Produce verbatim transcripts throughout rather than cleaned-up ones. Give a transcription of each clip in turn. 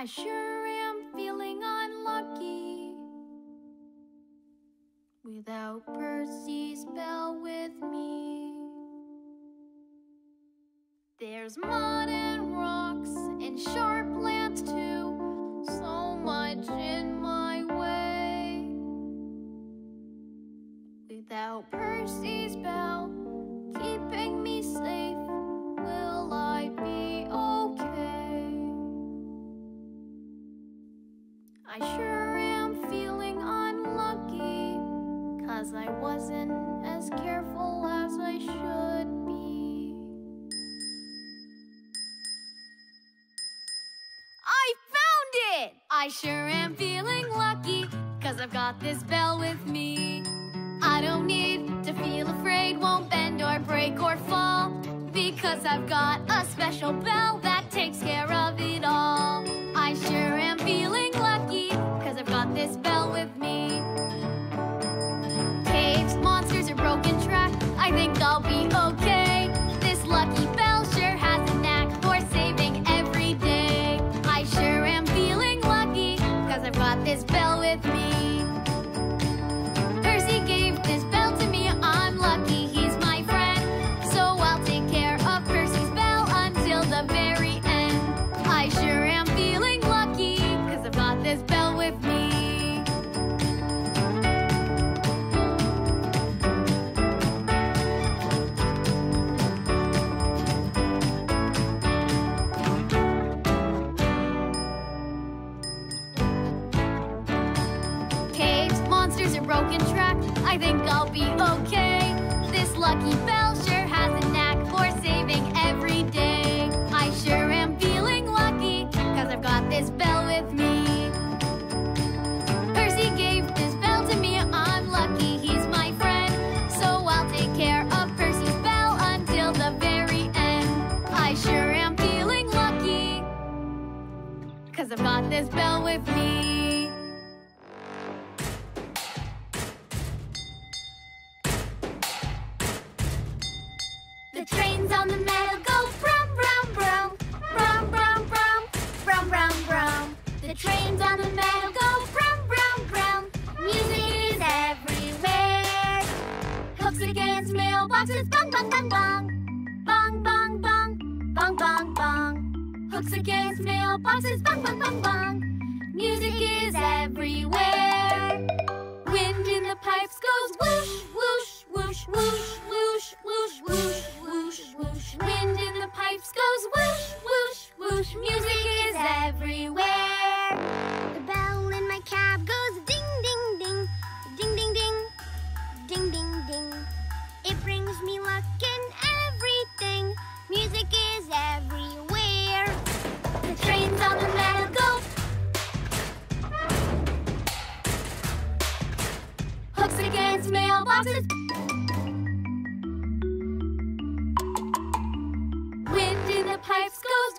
I sure am feeling unlucky without Percy's bell with me. There's mud and rocks and sharp lands too, so much in my way. Without Percy's bell keeping me safe, will I be okay? I sure am feeling unlucky, 'cause I wasn't as careful as I should be. I found it! I sure am feeling lucky, 'cause I've got this bell with me. I don't need to feel afraid, won't bend or break or fall, because I've got a special bell that takes care of it all. I sure am feeling lucky, 'cause I've got this bell with me. Caves, monsters, or broken track, I think I'll be okay. This lucky bell sure has a knack for saving every day. I sure am feeling lucky, 'cause I've got this bell with me. Percy gave this bell to me, I'm lucky he's my friend. So I'll take care of Percy's bell until the very end. I sure am feeling lucky, 'cause I've got this bell with me. Caves, monsters, or broken track, I think I'll be okay. This lucky bell sure has a knack for saving every day. I sure am feeling lucky, 'cause I've got this bell with me. Percy gave this bell to me, I'm lucky he's my friend. So I'll take care of Percy's bell until the very end. I sure am feeling lucky, 'cause I've got this bell with me. Trains on the meadow go brum, brum, brum, brum, brum, brum, brum, brum, brum. The trains on the meadow go brum, brum, brum. Music is everywhere. Hooks against mailboxes, bong, bong, bong, bong, bong, bong, bong, bong, bong, bong. Hooks against mailboxes, bong, bong, bong, bong. Music is everywhere. Wind in the pipes goes whoosh, whoosh, whoosh, whoosh, whoosh, whoosh, whoosh, whoosh, whoosh. Wind in the pipes goes whoosh, whoosh, whoosh. Music is everywhere. The bell in my cab goes ding, ding, ding, ding, ding, ding, ding, ding, ding. It brings me luck in everything. Music is everywhere. The trains on the meadow go. Hooks against mailboxes. Wind in the pipes goes.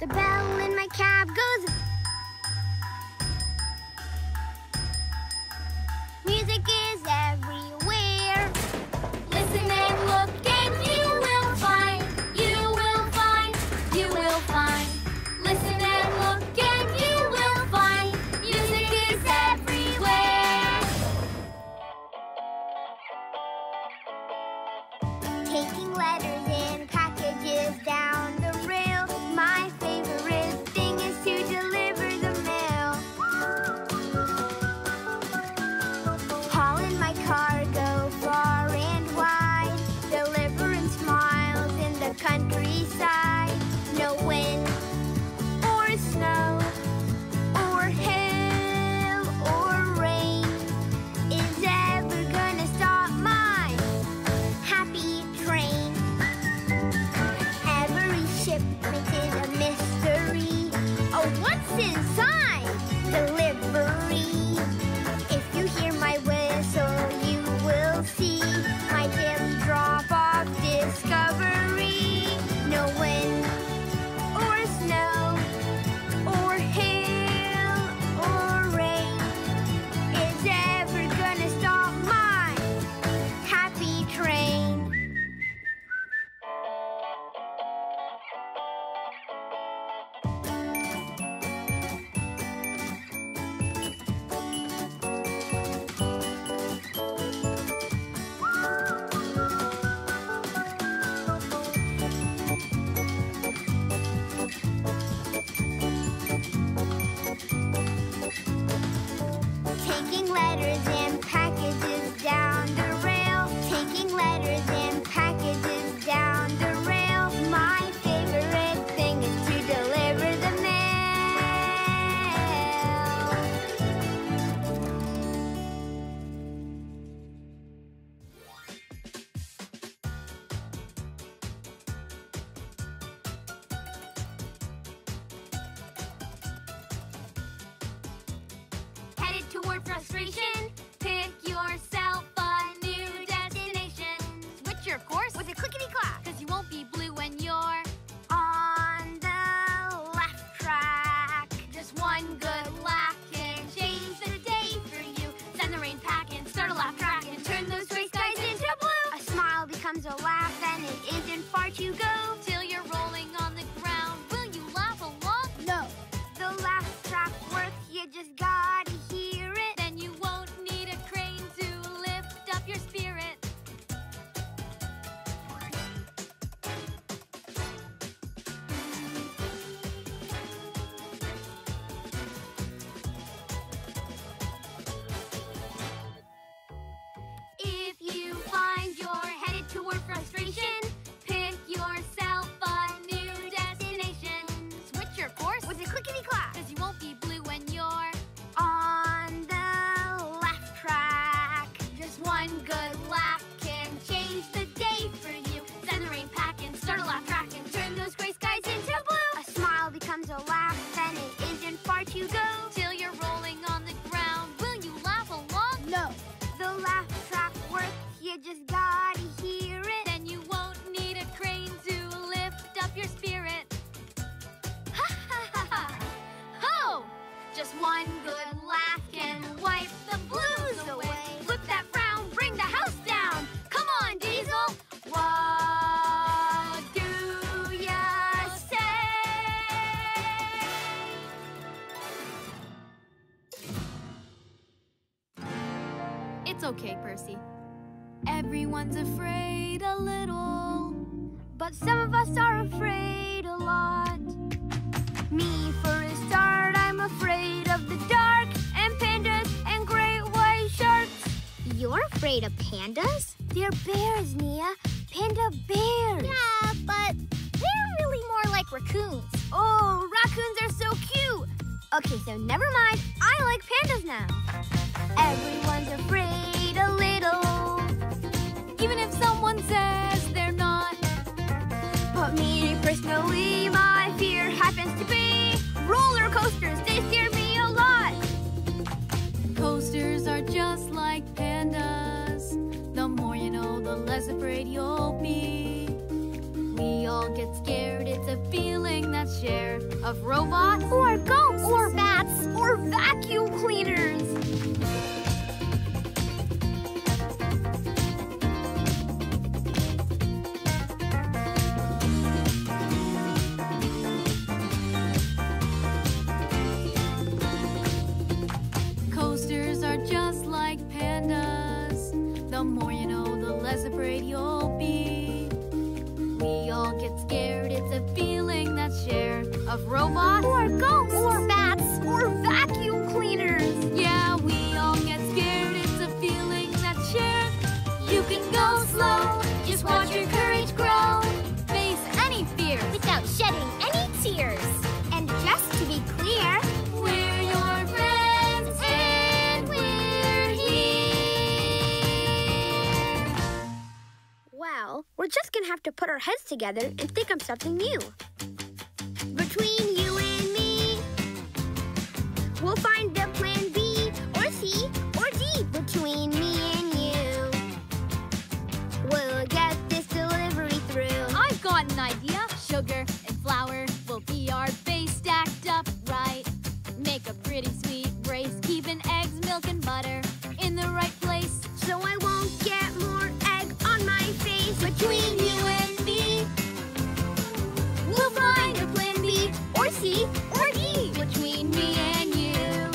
The bell in my cab goes. Music is everywhere. Listen and look and you will find, you will find, you will find. Listen and look and you will find. Music is everywhere. toward frustration. Pick yourself a new destination. Switch your course with a clickety-clack, because you won't be blue when you're on the left track. Just one good laugh can change the day for you. Send the rain pack and start a laugh track and turn those gray skies into blue. A smile becomes a laugh and it isn't far to go. Till you're rolling on the ground, will you laugh along? No. The laugh track works, you just gotta hear it. Then you won't need a crane to lift up your spirit. Becomes a laugh, then it isn't far to go. Till you're rolling on the ground, will you laugh along? No. The laugh track works, you just gotta hear it. Then you won't need a crane to lift up your spirit. Ha ha ha ha! Ho! Just one good laugh can wipe the blues away. Flip that frown, bring the house down. Come on, Diesel! What do It's okay, Percy. Everyone's afraid a little, but some of us are afraid a lot. Me, for a start, I'm afraid of the dark, and pandas, and great white sharks. You're afraid of pandas? They're bears, Nia. Panda bears. Yeah, but they're really more like raccoons. Oh, raccoons are so cute. Okay, so never mind. I like pandas now. Everyone's afraid a little, even if someone says they're not. But me, personally, my fear happens to be roller coasters. They scare me a lot. Coasters are just like pandas. The more you know, the less afraid you'll be. We all get scared. It's a feeling that's shared of robots, or ghosts, or bats, or vacuum cleaners. Coasters are just like pandas. The more you know, the less afraid you'll be. We all get scared. It's a feeling that's shared of robots, or ghosts, or bats, or vacuum cleaners. Yeah, we all get scared. It's a feeling that's shared. You can go slow. Just watch your courage grow. Face any fear without shedding any tears. And just to be clear, we're your friends and we're here. Well, we're just gonna have to put our heads together and think of something new. Between you and me, we'll find a plan B, or C, or D. Between me and you, we'll get this delivery through. I've got an idea. Sugar and flour will be our base, stacked up right. Make a pretty sweet brace, keeping eggs, milk, and butter in the right place, so I won't get more egg on my face. Between you and me, we'll find a plan B, or C, or D. Between me and you,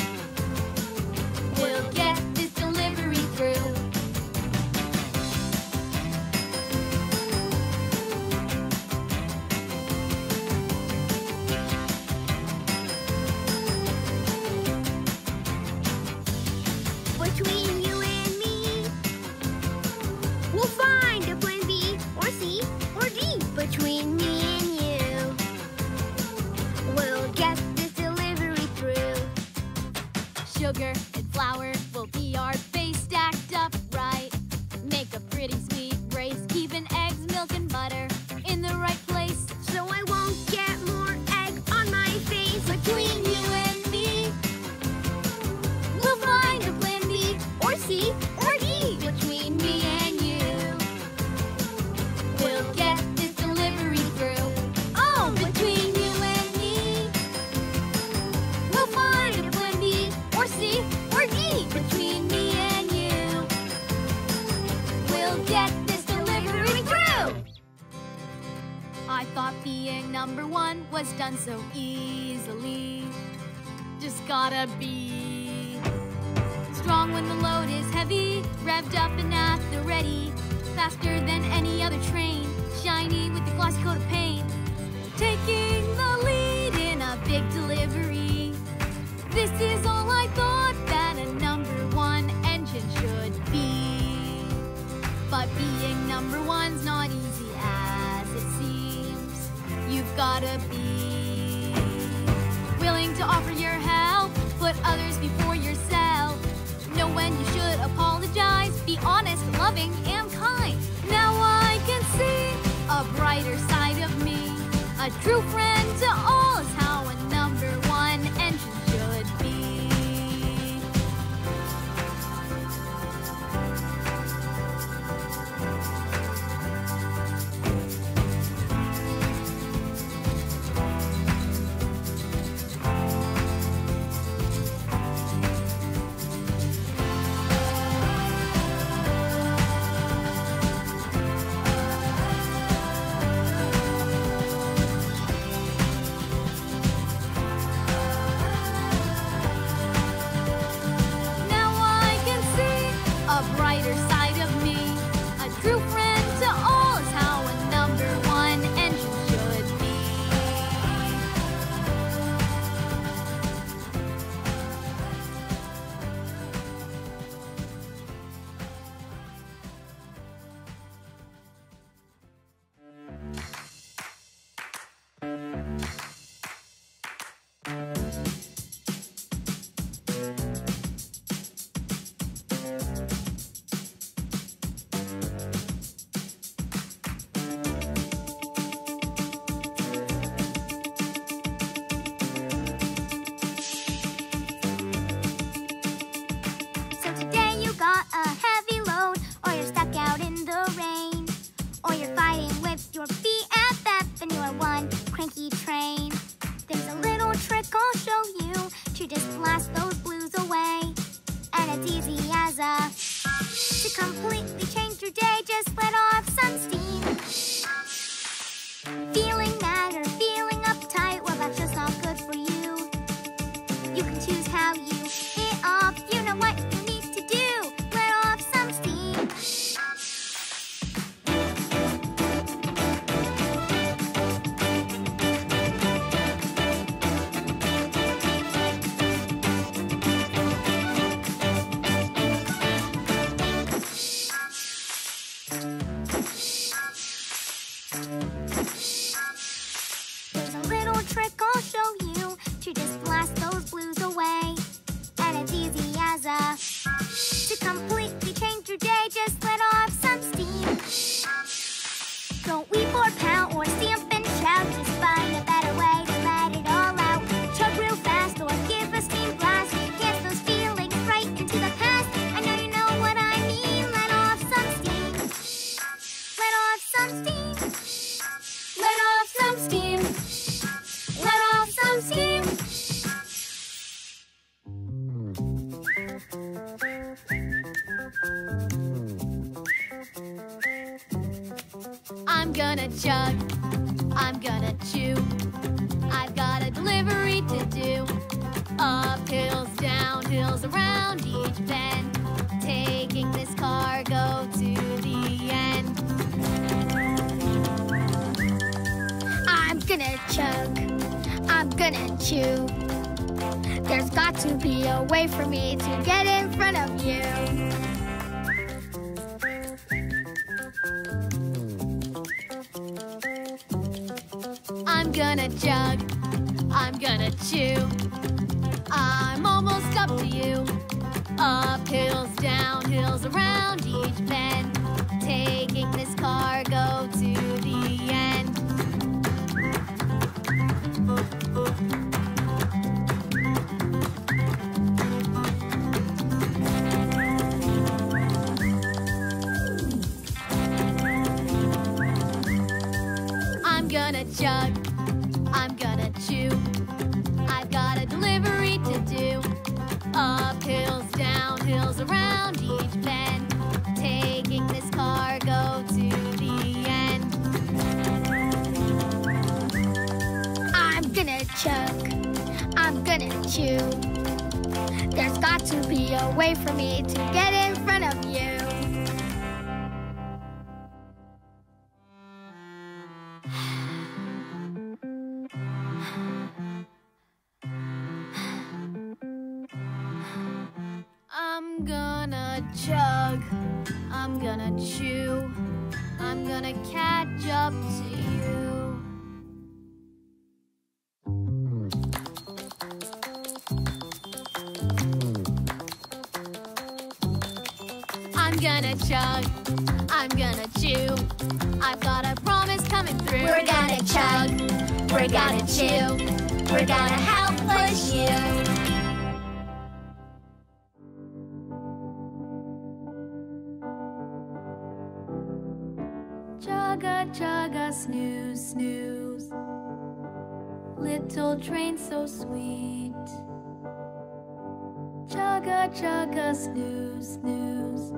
we'll get this delivery through. Between you and me, we'll find a plan B, or C, or D. Between me and you, sugar and flour will be our base, stacked up right. Make a pretty sweet brace, keeping eggs, milk, and butter in the right place, so I won't get more egg on my face. Between you and me, we'll find I thought being number one was done so easily. Just gotta be strong when the load is heavy, revved up and at the ready, faster than any other train, shiny with the glossy coat of paint, taking the lead in a big delivery. This is all I thought that a number one engine should be. But being number one's not easy as it seems. You've gotta be willing to offer your help, put others before yourself, know when you should apologize, be honest, loving, and kind. Now I can see a brighter side of me. A true friend to all is how a number one engine should be. Taking this cargo to the end. chuck, I'm gonna chew. There's got to be a way for me to get in front of you. I'm gonna chug, I'm gonna chew, I'm gonna catch up to you. I'm gonna chug, I'm gonna chew, I've got a promise coming through. We're gonna chug, we're gonna chew, we're gonna help push you. Chugga, snooze, snooze, little train so sweet. Chugga, chugga, snooze, snooze,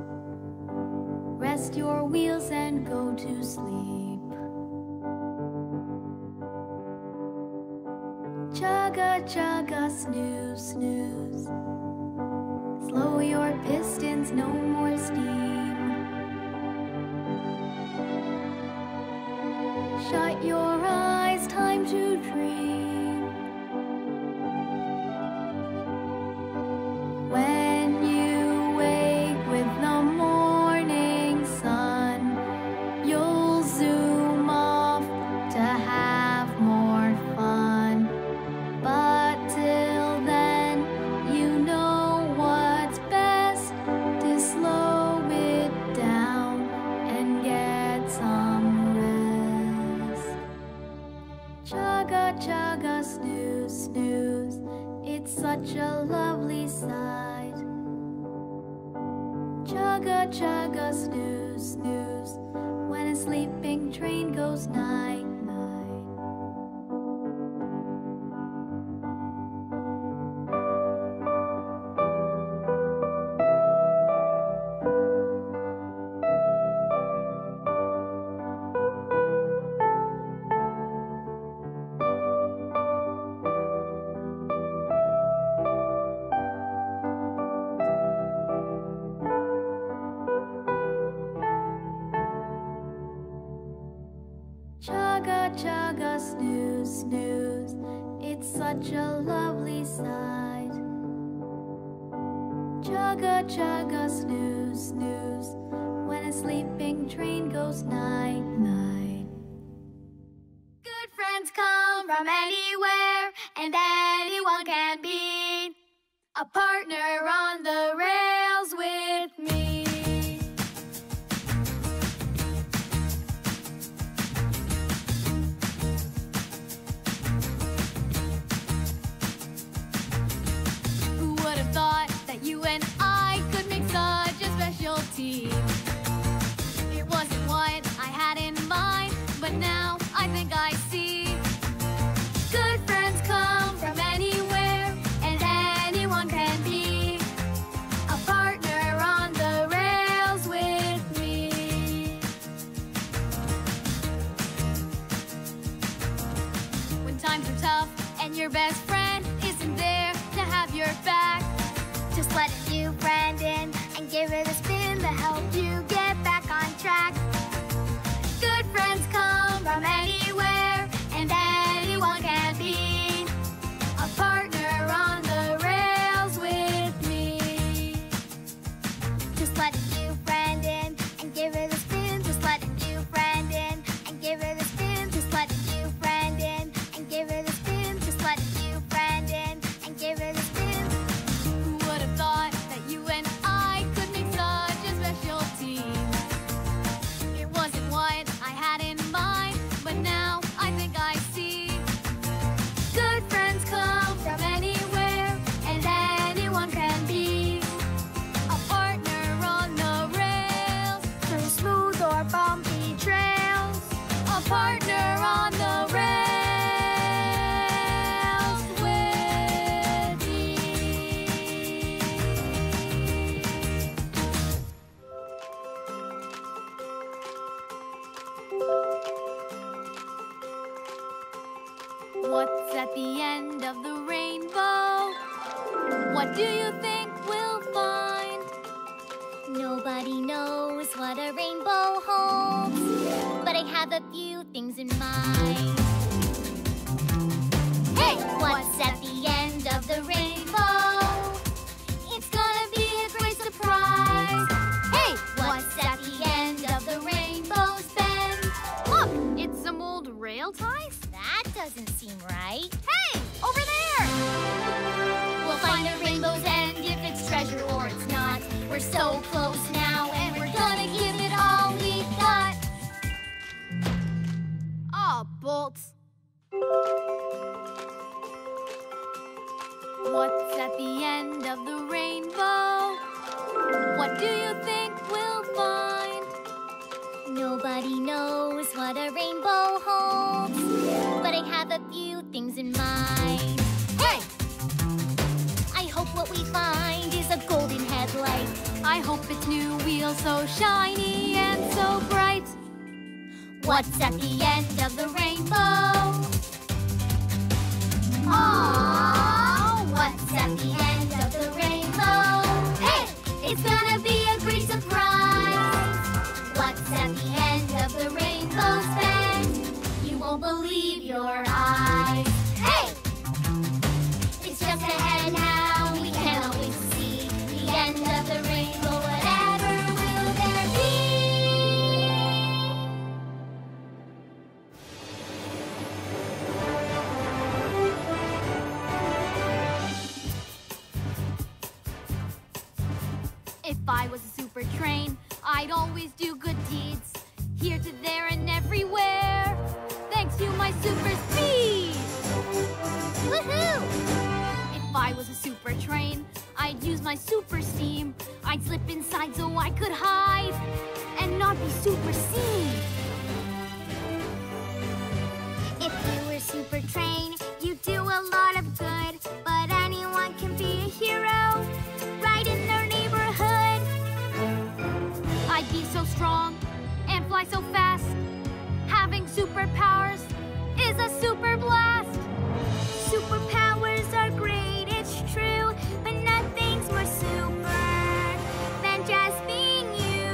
rest your wheels and go to sleep. Chugga, chugga, snooze, snooze, slow your pistons, no more steam. Shut your eyes, time to dream. When you wake with the morning sun, you'll zoom off to have more fun. But till then, you know what's best, to slow it down and get some. Chugga, chugga, snooze, snooze, it's such a lovely sight. Chugga, chugga, snooze, snooze, when a sleeping train goes night, night. Chugga, chugga, snooze, snooze, it's such a lovely sight. Chugga, chugga, snooze, snooze, when a sleeping train goes night, night. Good friends come from anywhere, and anyone can be a partner on the rails with me. You and I could make such a special team. It wasn't what I had in mind, but now I think I see. Good friends come from anywhere, and anyone can be a partner on the rails with me. When times are tough and your best friend isn't there to have your back, just let a new friend in and give it a spin to help you get back on track. Good friends come from anywhere, and anyone can be a partner on the rails with me. Just let a new friend in and give it a spin. Just let a new friend in and give it a spin. Just let a new friend in and give it a spin. Just let a new friend in and give it a spin. Thought that you and I could make such What's at the end of the rainbow? What do you think we'll find? Nobody knows what a rainbow holds, but I have a few things in mind. Hey! What's at the end of the rainbow? It's gonna be a great surprise. Hey! What's at the end of the rainbow's bend? Look! It's some old rail ties? That doesn't seem right. Hey! Over there! We'll find the rainbow's end if it's treasure or it's not. We're so close now and we're gonna give it all we've got. Aw, bolts. What's at the end of the rainbow? What do you think we'll find? Nobody knows what a rainbow holds, but I have a few things in mind. Hey! I hope what we find is a golden headlight. I hope it's new wheels so shiny and so bright. What's at the end of the rainbow? Aww! What's at the end of the rainbow? Hey! It's gonna be a great surprise! What's at the end of the rainbow's bend? You won't believe your eyes! Hey! It's just ahead now, we cannot wait to see the end of the rainbow, whatever will there be? If I was a super train, I'd always do good deeds, here to there and everywhere, thanks to my super speed! Woohoo! If I was a super train, I'd use my super steam, I'd slip inside so I could hide, and not be super seen! If you were super train, you'd do a lot of good, but anyone can be a hero, right in their neighborhood. I'd be so strong and fly so fast. Having superpowers is a super blast. Superpowers are great, it's true, but nothing's more super than just being you.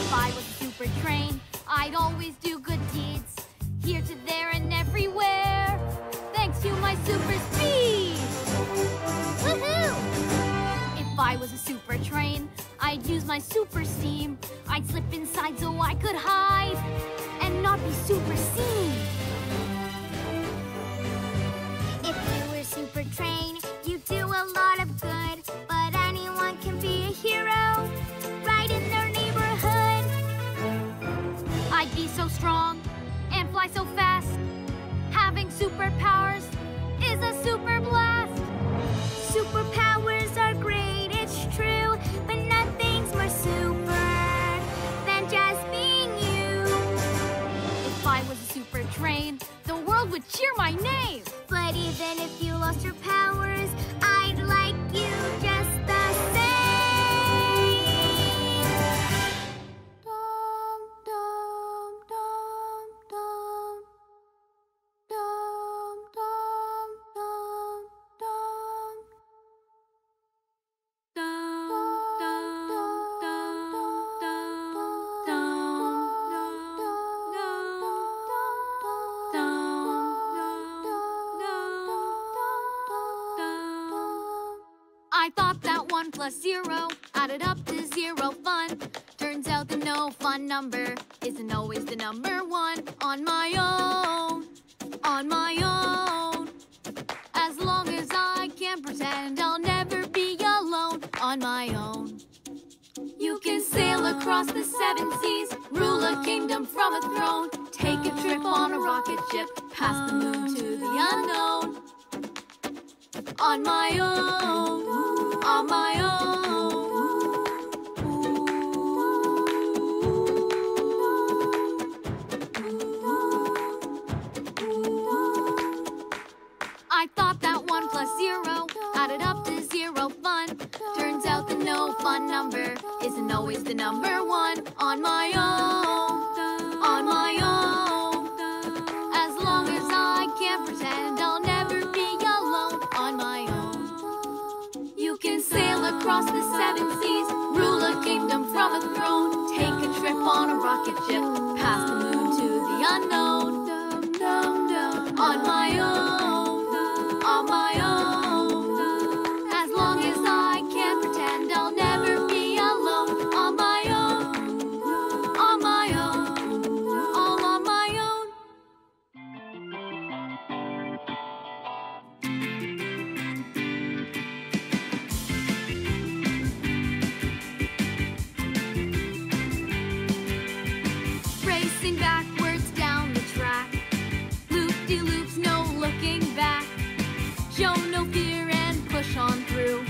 If I was a super train, I'd always do good deeds, here to there and everywhere, thanks to my super speed. Woohoo! If I was a super train, I'd use my super steam, I'd slip inside so I could hide, and not be super seen. If you were super train, you'd do a lot of good, but anyone can be a hero, right in their neighborhood. I'd be so strong, and fly so fast. Having superpowers is a super blast. Superpowers are great, true, but nothing's more super than just being you. If I was a super train, the world would cheer my name. But even if you lost your powers, I'd like you just the same. Dum, dum, dum, dum. Dum, dum, dum, dum. Dum. I thought that one plus zero added up to zero fun. Turns out the no fun number isn't always the number one. On my own, on my own. As long as I can pretend I'll never be alone. On my own. You can sail across the seven seas, rule a kingdom from a throne. Take a trip on a rocket ship, past the moon to the unknown. On my own, on my own. I thought that one plus zero added up to zero fun. Turns out the no fun number isn't always the number one. On my own, on my own. As long as I can't yours, and I'll never be alone on my own. You can sail across the seven seas, rule a kingdom from a throne, take a trip on a rocket ship, past the moon to the unknown. On my own, on my own, as long as I can pretend, I'll never be alone. On my own, on my own, all on my own. Racing backwards down the track, loops, no looking back. Show no fear and push on through.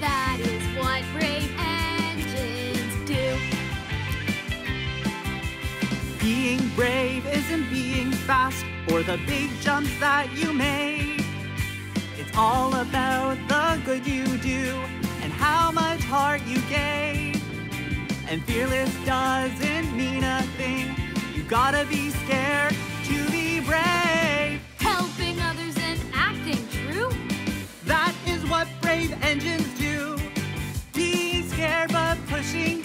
That is what brave engines do. Being brave isn't being fast or the big jumps that you make. It's all about the good you do and how much heart you gave. And fearless doesn't mean a thing. You gotta be scared to be brave. Helping others and acting true, that is what brave engines do. Being scared but pushing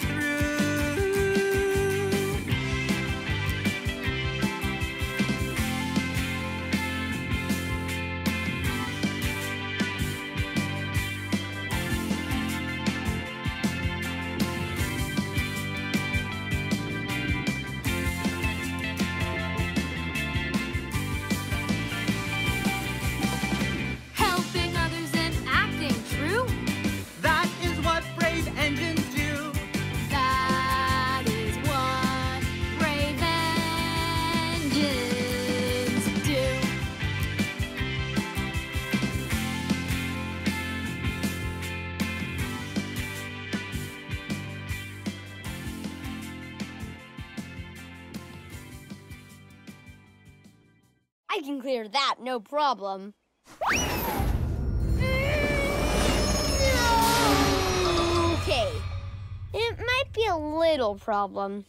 I can clear that, no problem. Okay. It might be a little problem.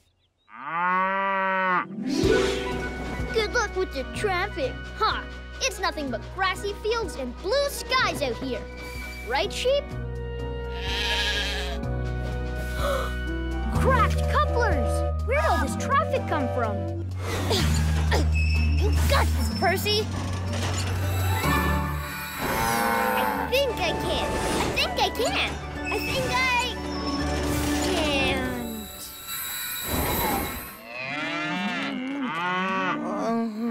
Good luck with the traffic. Huh. It's nothing but grassy fields and blue skies out here. Right, sheep? Cracked couplers! Where'd all this traffic come from? You got this, Percy! I think I can. I think I can. I think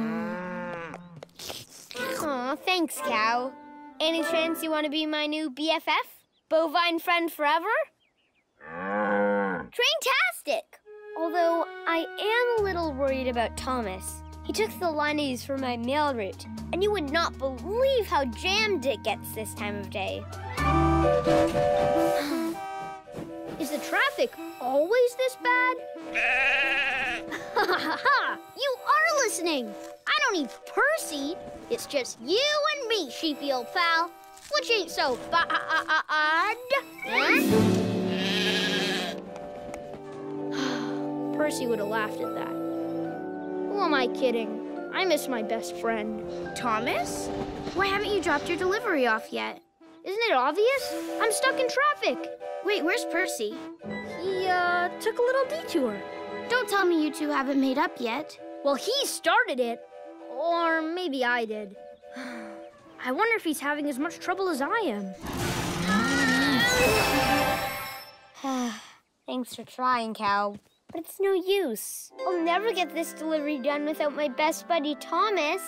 I can't. Aw, thanks, cow. Any chance you want to be my new B F F? Bovine friend forever? Traintastic! Although, I am a little worried about Thomas. He took the lineies for my mail route, and you would not believe how jammed it gets this time of day. Is the traffic always this bad? Ha ha ha! You are listening! I don't need Percy! It's just you and me, sheepy old pal. Which ain't so bad. Huh? Percy would have laughed at that. Who am I kidding? I miss my best friend. Thomas? Why haven't you dropped your delivery off yet? Isn't it obvious? I'm stuck in traffic. Wait, where's Percy? He, uh, took a little detour. Don't tell me you two haven't made up yet. Well, he started it. Or maybe I did. I wonder if he's having as much trouble as I am. Thanks for trying, cow. But it's no use. I'll never get this delivery done without my best buddy, Thomas.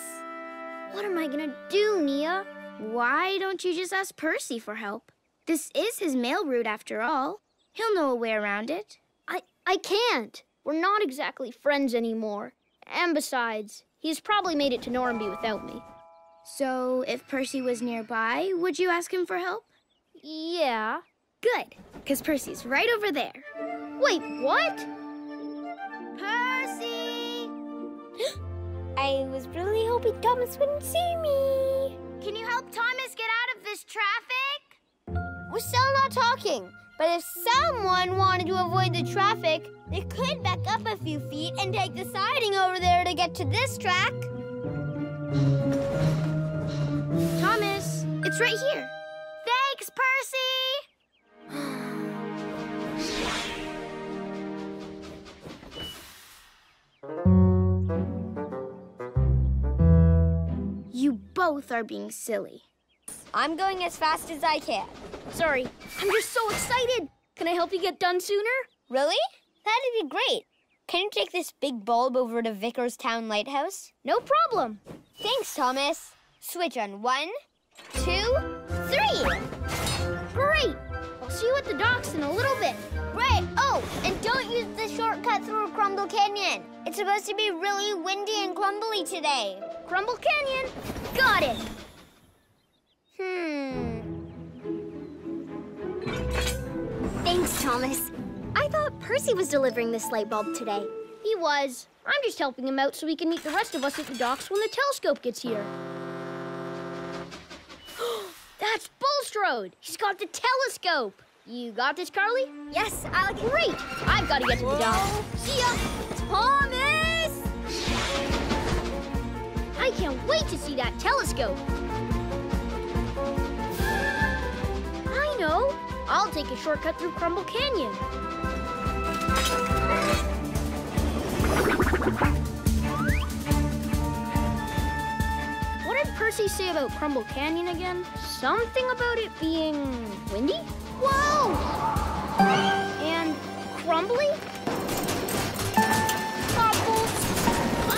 What am I gonna do, Nia? Why don't you just ask Percy for help? This is his mail route, after all. He'll know a way around it. I, I can't. We're not exactly friends anymore. And besides, he's probably made it to Normanby without me. So if Percy was nearby, would you ask him for help? Yeah. Good, because Percy's right over there. Wait, what? Percy! I was really hoping Thomas wouldn't see me. Can you help Thomas get out of this traffic? We're still not talking, but if someone wanted to avoid the traffic, they could back up a few feet and take the siding over there to get to this track. It's right here. Thanks, Percy! You both are being silly. I'm going as fast as I can. Sorry, I'm just so excited. Can I help you get done sooner? Really? That'd be great. Can you take this big bulb over to Vickerstown Lighthouse? No problem. Thanks, Thomas. Switch on one, two, three. Great. I'll see you at the docks in a little bit. Right. Oh, and don't use the shortcut through Crumble Canyon. It's supposed to be really windy and crumbly today. Crumble Canyon. Got it. Hmm. Thanks, Thomas. I thought Percy was delivering this light bulb today. He was. I'm just helping him out so he can meet the rest of us at the docks when the telescope gets here. That's Bulstrode! He's got the telescope! You got this, Carly? Yes, I like it. Great! I've got to get to the docks. See ya! Thomas! I can't wait to see that telescope. I know. I'll take a shortcut through Crumble Canyon. What did Percy say about Crumble Canyon again? Something about it being windy? Whoa! And crumbly? Crumble. Ah!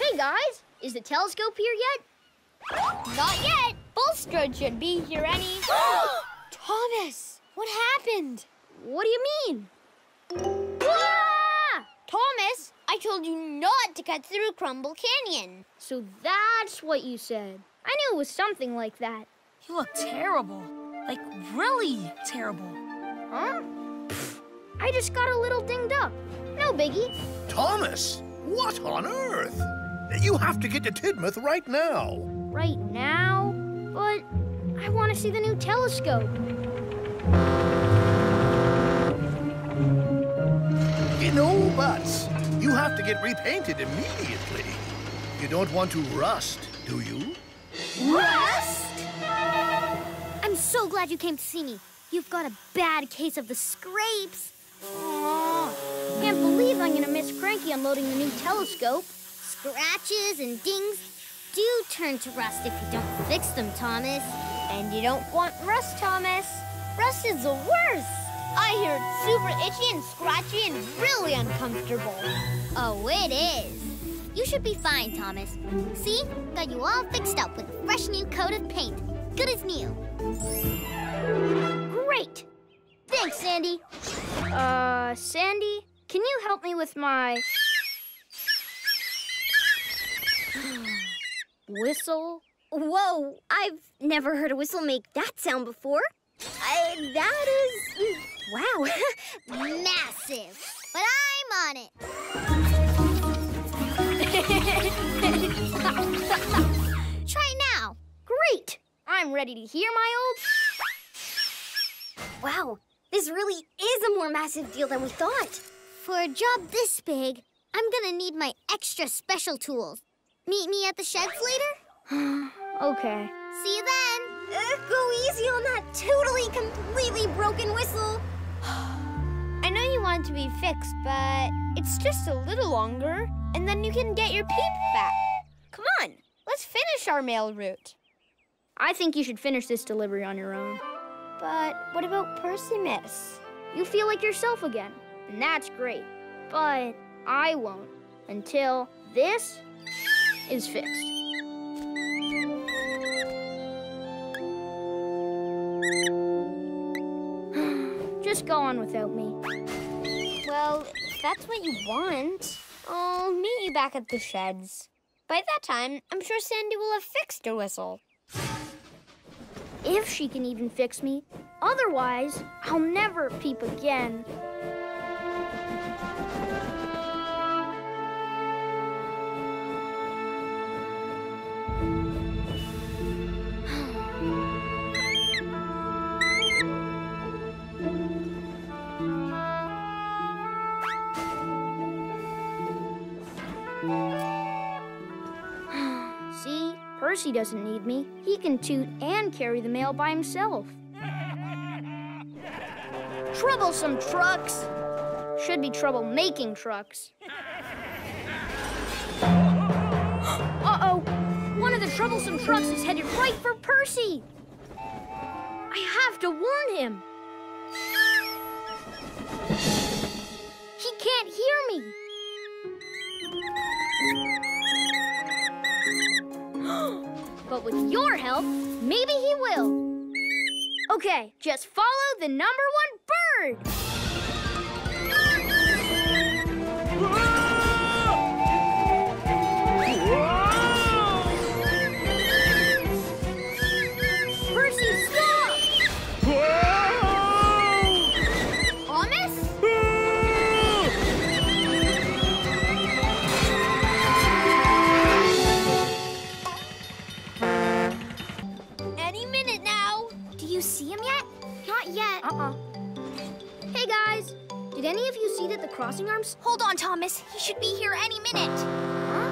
Hey guys, is the telescope here yet? Not yet. Bulstrode should be here any... Thomas, what happened? What do you mean? Ah! Thomas, I told you not to cut through Crumble Canyon. So that's what you said. I knew it was something like that. You look terrible. Like, really terrible. Huh? Pfft, I just got a little dinged up. No biggie. Thomas, what on earth? You have to get to Tidmouth right now. Right now? But I want to see the new telescope. In no buts. You have to get repainted immediately. You don't want to rust, do you? Rust? I'm so glad you came to see me. You've got a bad case of the scrapes. Aww. Can't believe I'm going to miss Cranky unloading the new telescope. Scratches and dings do turn to rust if you don't fix them, Thomas. And you don't want rust, Thomas. Rust is the worst. I hear it's super itchy and scratchy and really uncomfortable. Oh, it is. You should be fine, Thomas. See? Got you all fixed up with a fresh new coat of paint. Good as new. Great. Thanks, Sandy. Uh, Sandy, can you help me with my... whistle? Whoa, I've never heard a whistle make that sound before. I, that is... wow. Massive. But I'm on it. Try now. Great. I'm ready to hear my old... Wow, this really is a more massive deal than we thought. For a job this big, I'm gonna need my extra special tools. Meet me at the sheds later? Okay. See you then. Uh, go easy on that totally, completely broken whistle. I know you want it to be fixed, but it's just a little longer, and then you can get your peep back. Come on, let's finish our mail route. I think you should finish this delivery on your own. But what about Percy, miss? You feel like yourself again, and that's great. But I won't until this is fixed. Just go on without me. Well, if that's what you want, I'll meet you back at the sheds. By that time, I'm sure Sandy will have fixed her whistle. If she can even fix me. Otherwise, I'll never peep again. Percy doesn't need me. He can toot and carry the mail by himself. Troublesome trucks! Should be trouble making trucks. Uh-oh! One of the troublesome trucks is headed right for Percy! I have to warn him! He can't hear me! But with your help, maybe he will. Okay, just follow the number one bird! Percy, stop! Thomas? Any minute now. Do you see him yet? Not yet. Uh-uh. Hey, guys. Did any of you see that the crossing arms? Hold on, Thomas. He should be here any minute. Huh?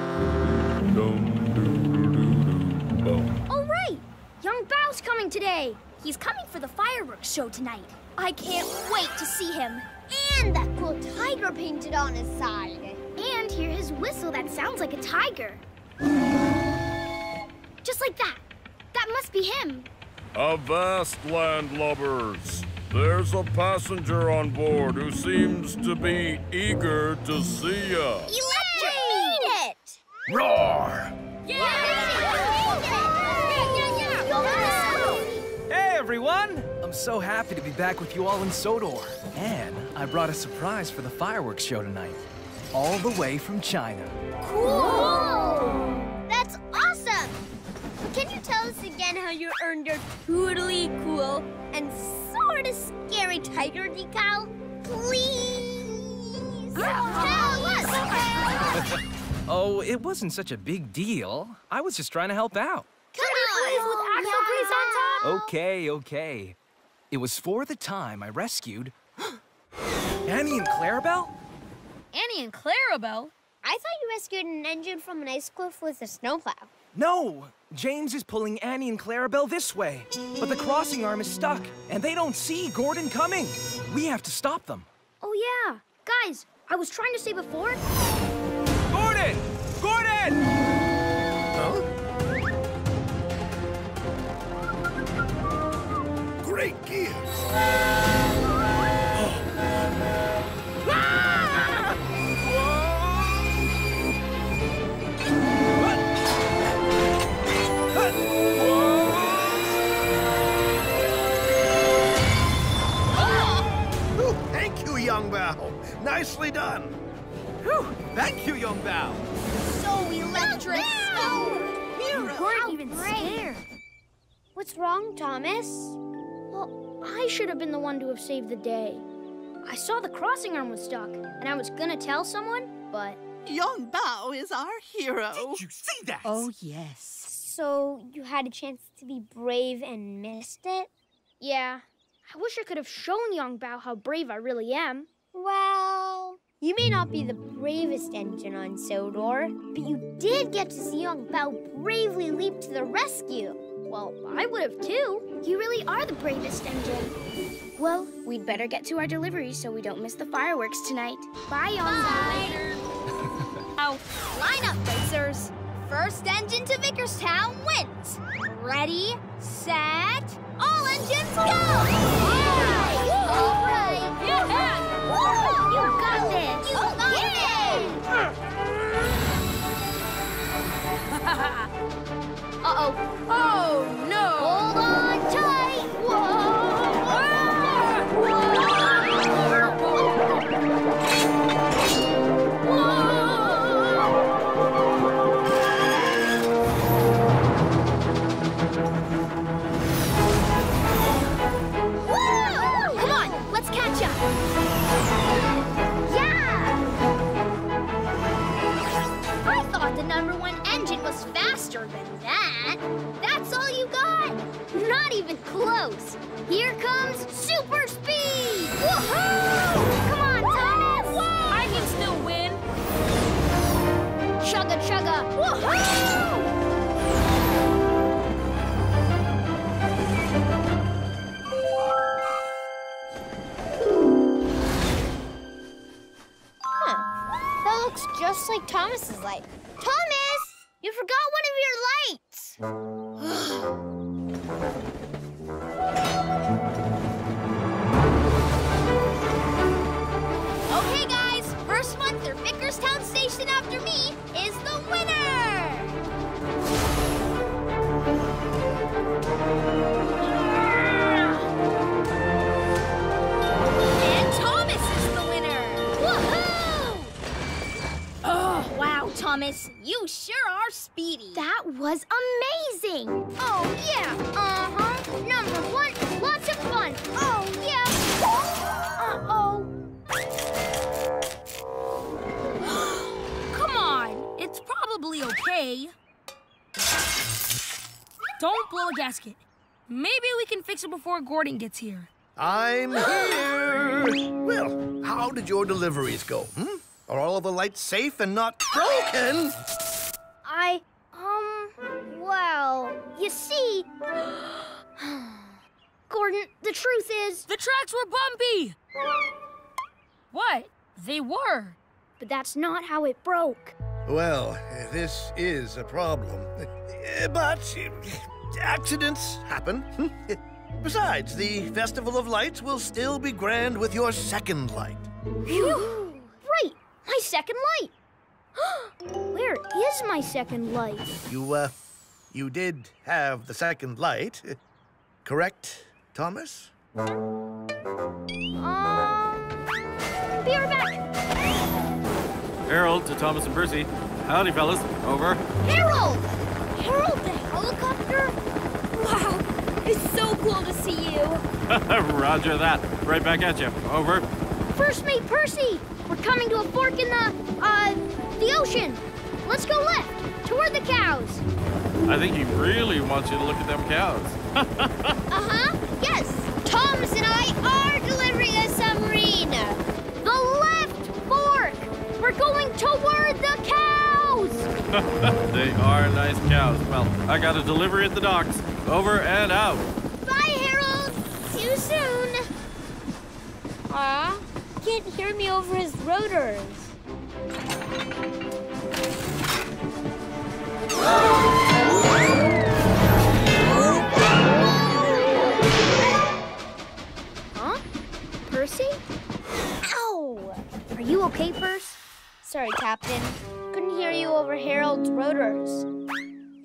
Oh, right. Young Bao's coming today. He's coming for the fireworks show tonight. I can't wait to see him. And that cool tiger painted on his side. And hear his whistle that sounds like a tiger. Just like that. That must be him. Avast, landlubbers. There's a passenger on board who seems to be eager to see ya. Electric! Eat it! Roar! Yeah! Yeah, yeah, yeah! Hey, everyone! I'm so happy to be back with you all in Sodor. And I brought a surprise for the fireworks show tonight. All the way from China. Cool! That's awesome! Can you tell us again how you earned your totally cool and sort of scary tiger decal? Please! Tell us! Oh, it wasn't such a big deal. I was just trying to help out. Come on! With actual grease on top! Okay, okay. It was for the time I rescued Annie and Clarabelle? Annie and Clarabelle? I thought you rescued an engine from an ice cliff with a snowplow. No! James is pulling Annie and Clarabelle this way, but the crossing arm is stuck, and they don't see Gordon coming. We have to stop them. Oh, yeah. Guys, I was trying to say before... Gordon! Gordon! Huh? Great gears! Oh. Ah! Young Bao. Nicely done. Whew. Thank you, Young Bao. So electric. Oh, you weren't even scared. What's wrong, Thomas? Well, I should have been the one to have saved the day. I saw the crossing arm was stuck, and I was gonna tell someone, but... Young Bao is our hero. Did you see that? Oh, yes. So you had a chance to be brave and missed it? Yeah. I wish I could have shown Young Bao how brave I really am. Well, you may not be the bravest engine on Sodor, but you did get to see Young Bao bravely leap to the rescue. Well, I would have too. You really are the bravest engine. Well, we'd better get to our delivery so we don't miss the fireworks tonight. Bye, Young Bao. Oh, line up, racers. First engine to Vickerstown wins. Ready, set, all engines go! Yeah! All right! Yeah! Woo! You got this! You oh, got yeah. it! Uh-oh. Oh, no! Hold on tight! Whoa! Ah! Whoa! Whoa! Faster than that. That's all you got. Not even close. Here comes super speed. Woohoo! Come on, Thomas. Whoa! I can still win. Chugga chugga. Woohoo! just like Thomas's light. Thomas! You forgot one of your lights! Okay, guys, first one through Vickerstown Station after me is the winner! Thomas, you sure are speedy. That was amazing. Oh, yeah. Uh-huh. Number one, lots of fun. Oh, yeah. Uh-oh. Come on. It's probably okay. Don't blow a gasket. Maybe we can fix it before Gordon gets here. I'm here. Well, how did your deliveries go, hmm? Are all of the lights safe and not broken? I, um, well, you see... Gordon, the truth is... The tracks were bumpy! What? They were. But that's not how it broke. Well, this is a problem. But accidents happen. Besides, the Festival of Lights will still be grand with your second light. Phew! My second light! Where is my second light? You, uh, you did have the second light, correct, Thomas? Um, be right back! Harold to Thomas and Percy. Howdy, fellas. Over. Harold! Harold the helicopter? Wow, it's so cool to see you. Roger that. Right back at you. Over. First mate Percy! We're coming to a fork in the, uh, the ocean. Let's go left, toward the cows. I think he really wants you to look at them cows. Uh-huh, yes. Thomas and I are delivering a submarine. The left fork. We're going toward the cows. They are nice cows. Well, I got a delivery at the docks. Over and out. Bye, Harold. See you soon. Aw. He can't hear me over his rotors. Huh? Percy? Ow! Are you okay, Percy? Sorry, Captain. Couldn't hear you over Harold's rotors.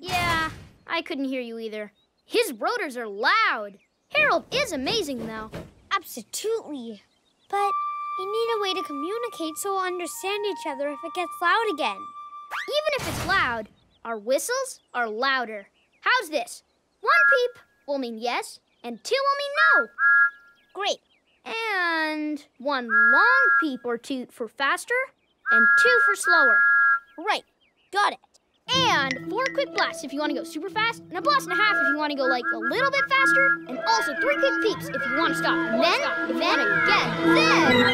Yeah, I couldn't hear you either. His rotors are loud. Harold is amazing, though. Absolutely. But... you need a way to communicate so we'll understand each other if it gets loud again. Even if it's loud, our whistles are louder. How's this? One peep will mean yes, and two will mean no. Great. And one long peep or toot for faster, and two for slower. Right. Got it. And four quick blasts if you want to go super fast, and a blast and a half if you want to go, like, a little bit faster, and also three quick peeps if you want to stop. And then, stop. Then, again, then!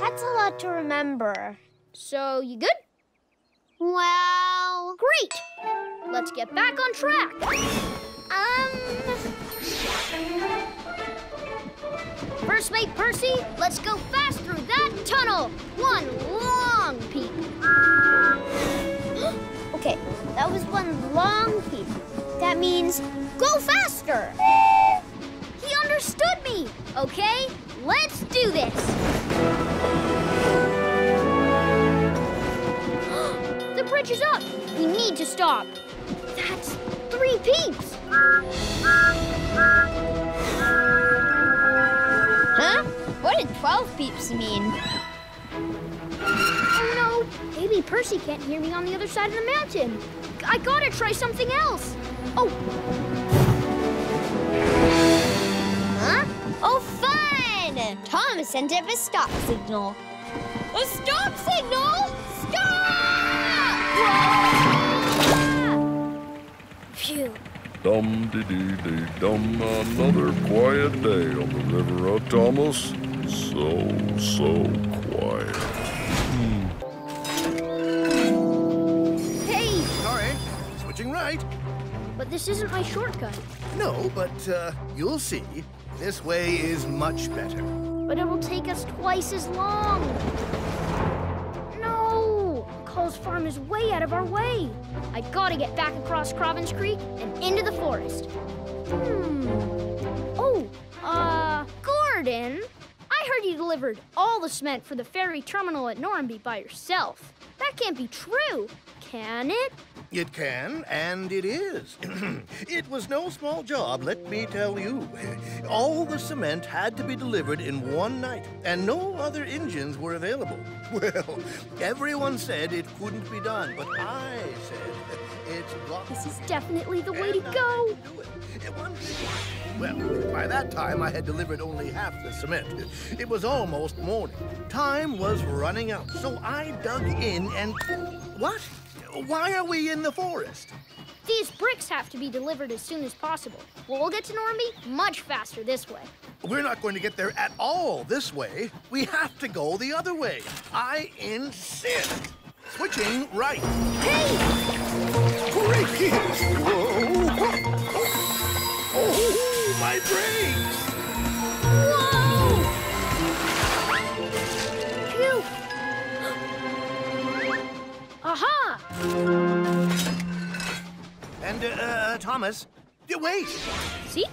That's a lot to remember. So, you good? Well... Great! Let's get back on track. Um... First mate Percy, let's go fast through that tunnel! One long peep. Okay, that was one long peep. That means go faster! He understood me, okay? Let's do this! The bridge is up! We need to stop. That's three peeps! Huh? What did twelve peeps mean? Oh no, maybe Percy can't hear me on the other side of the mountain. I gotta try something else. Oh! Huh? Oh, fun! Thomas sent up a stop signal. A stop signal? Stop! Phew. Dum-de-dee-dee-dum, another quiet day on the river, huh, Thomas? So, so quiet. Hey! Sorry, switching right. But this isn't my shortcut. No, but uh, you'll see. This way is much better. But it will take us twice as long. No. Hall's farm is way out of our way. I gotta get back across Crovens Creek and into the forest. Hmm. Oh, uh, Gordon, I heard you delivered all the cement for the ferry terminal at Normanby by yourself. That can't be true, can it? It can, and it is. It was no small job, let me tell you. All the cement had to be delivered in one night, and no other engines were available. Well, everyone said it couldn't be done, but I said it's blocked. This is definitely the way to go. Well, by that time, I had delivered only half the cement. It was almost morning. Time was running out, so I dug in and... What? Why are we in the forest? These bricks have to be delivered as soon as possible. We'll get to Normanby much faster this way. We're not going to get there at all this way. We have to go the other way. I insist. Switching right. Hey! Great! Whoa! Whoa. Oh, my brakes! Whoa! Phew! Aha! And, uh, uh, Thomas, wait! See?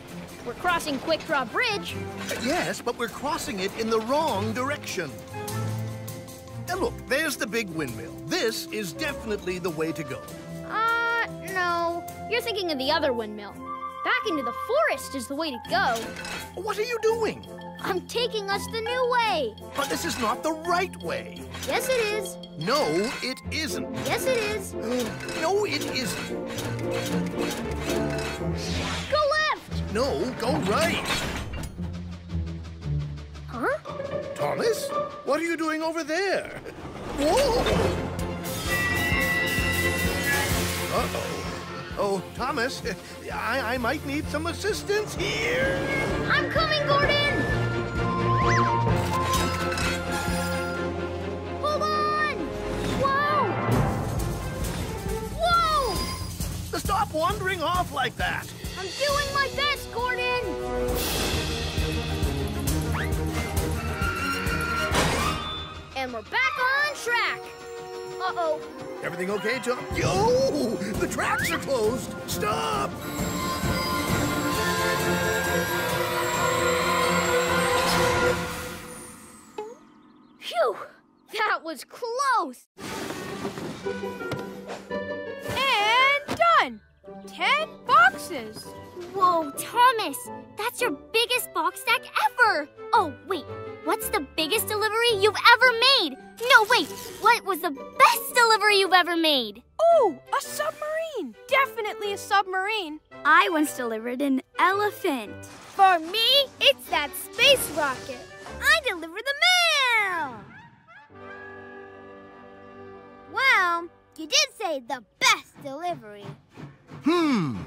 We're crossing Quick Draw Bridge. Uh, yes, but we're crossing it in the wrong direction. Now, look, there's the big windmill. This is definitely the way to go. Uh, no. You're thinking of the other windmill. Back into the forest is the way to go. What are you doing? I'm taking us the new way. But this is not the right way. Yes, it is. No, it isn't. Yes, it is. No, it isn't. Go left. No, go right. Huh? Thomas, what are you doing over there? Whoa! Uh-oh. Oh, Thomas, I, I might need some assistance here. I'm coming, Gordon! Hold on! Whoa! Whoa! Stop wandering off like that! I'm doing my best, Gordon! And we're back on track! Uh-oh. Everything okay, Tom? Yo! The tracks are closed! Stop! Phew! That was close! And done! Ten boxes! Whoa, Thomas! That's your biggest box stack ever! Oh, wait. What's the biggest delivery you've ever made? No, wait! What was the best delivery you've ever made? Oh, a submarine! Definitely a submarine. I once delivered an elephant. For me, it's that space rocket. I deliver the mail! Well, you did say the best delivery. Hmm.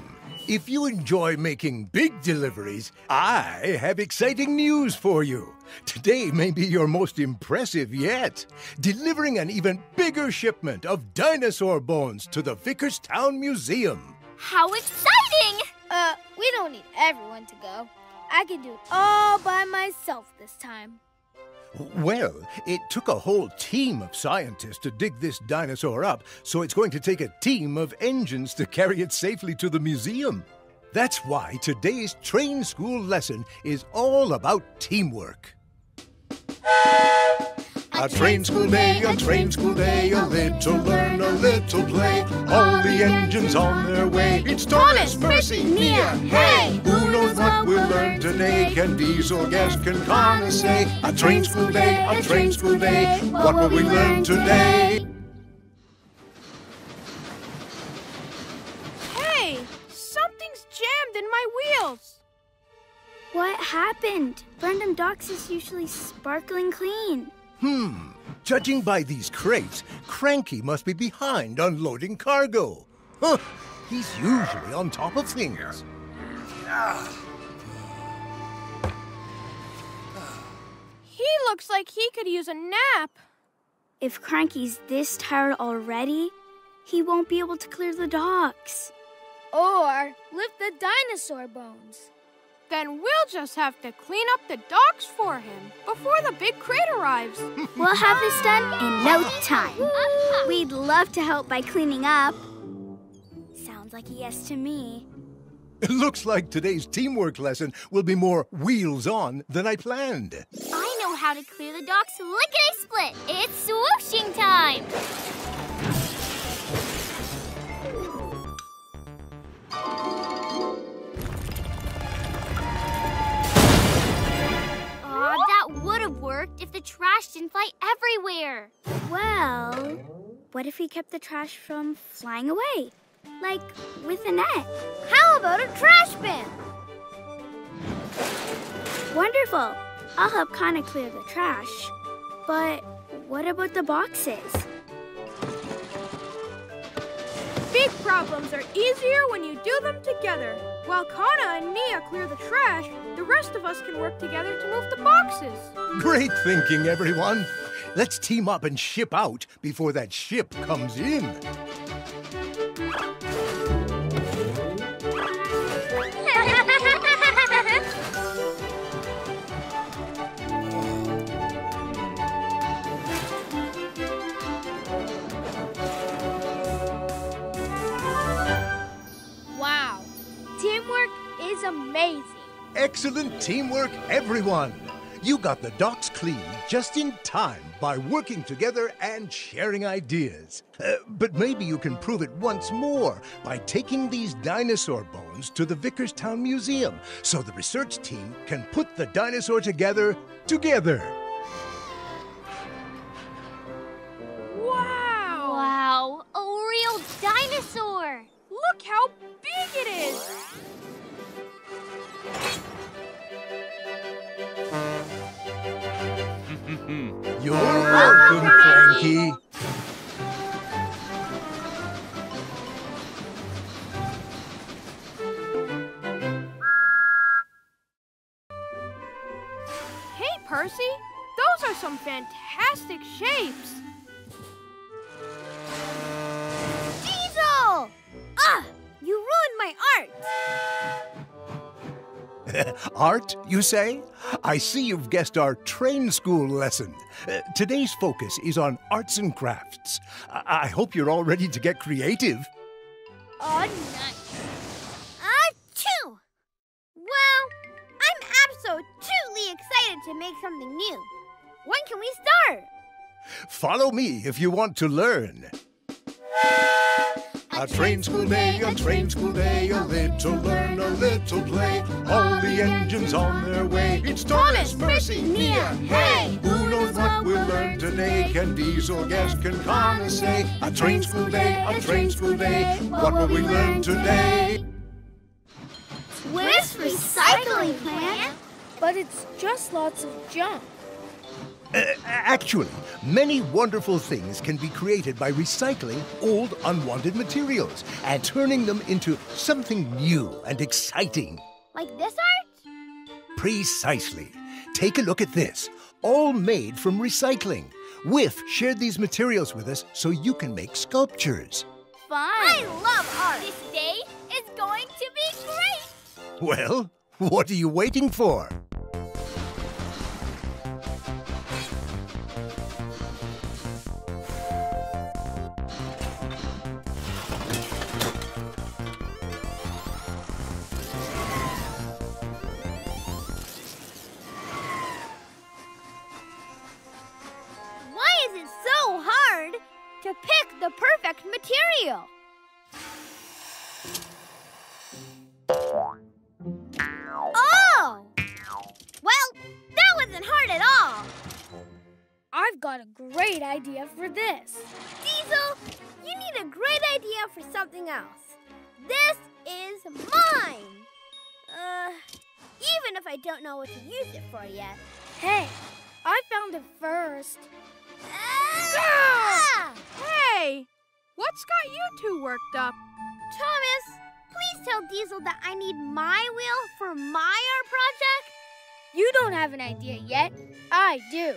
If you enjoy making big deliveries, I have exciting news for you. Today may be your most impressive yet. Delivering an even bigger shipment of dinosaur bones to the Vickerstown Museum. How exciting! Uh, we don't need everyone to go. I can do it all by myself this time. Well, it took a whole team of scientists to dig this dinosaur up, so it's going to take a team of engines to carry it safely to the museum. That's why today's train school lesson is all about teamwork. A train school day, a train school day, a little learn, a little play. All the engines on their way. It's Thomas, Percy, Mia, hey! Who knows what we'll learn today? Can Diesel, Gas, can Connor say? A train school day, a train school day, what will we learn today? Hey, something's jammed in my wheels. What happened? Burnham Docks is usually sparkling clean. Hmm. Judging by these crates, Cranky must be behind unloading cargo. Huh. He's usually on top of things. He looks like he could use a nap. If Cranky's this tired already, he won't be able to clear the docks. Or lift the dinosaur bones. Then we'll just have to clean up the docks for him before the big crate arrives. We'll have this done in no time. We'd love to help by cleaning up. Sounds like a yes to me. It looks like today's teamwork lesson will be more wheels on than I planned. I know how to clear the docks lickety-split. It's swooshing time. Would have worked if the trash didn't fly everywhere. Well, what if we kept the trash from flying away? Like with a net? How about a trash bin? Wonderful. I'll help Connor clear the trash. But what about the boxes? Big problems are easier when you do them together. While Kana and Mia clear the trash, the rest of us can work together to move the boxes. Great thinking, everyone. Let's team up and ship out before that ship comes in. Amazing. Excellent teamwork, everyone. You got the docks clean just in time by working together and sharing ideas. Uh, but maybe you can prove it once more by taking these dinosaur bones to the Vickerstown Museum so the research team can put the dinosaur together together. Wow! Wow, a real dinosaur. Look how big it is. You're welcome, Frankie. Hey, Percy, those are some fantastic shapes. Diesel! Ah, you ruined my art. Art, you say? I see you've guessed our train school lesson. Uh, today's focus is on arts and crafts. I, I hope you're all ready to get creative. Oh, nice. Achoo! Well, I'm absolutely excited to make something new. When can we start? Follow me if you want to learn. A train school day, a train school day, a little learn, a little play. All the engines on their way. It's Thomas, Percy, Mia, hey! Who knows what we'll learn today? Can Diesel guess, can Connor say? A train school day, a train school day, what will we learn today? Where's recycling plant? But it's just lots of junk. Uh, actually, many wonderful things can be created by recycling old, unwanted materials and turning them into something new and exciting. Like this art? Precisely. Take a look at this, all made from recycling. Whiff shared these materials with us so you can make sculptures. Fun! I love art! This day is going to be great! Well, what are you waiting for? To pick the perfect material. Oh! Well, that wasn't hard at all. I've got a great idea for this. Diesel, you need a great idea for something else. This is mine. Uh, even if I don't know what to use it for yet. Hey, I found it first. Ah! Hey! What's got you two worked up? Thomas, please tell Diesel that I need my wheel for my art project. You don't have an idea yet. I do.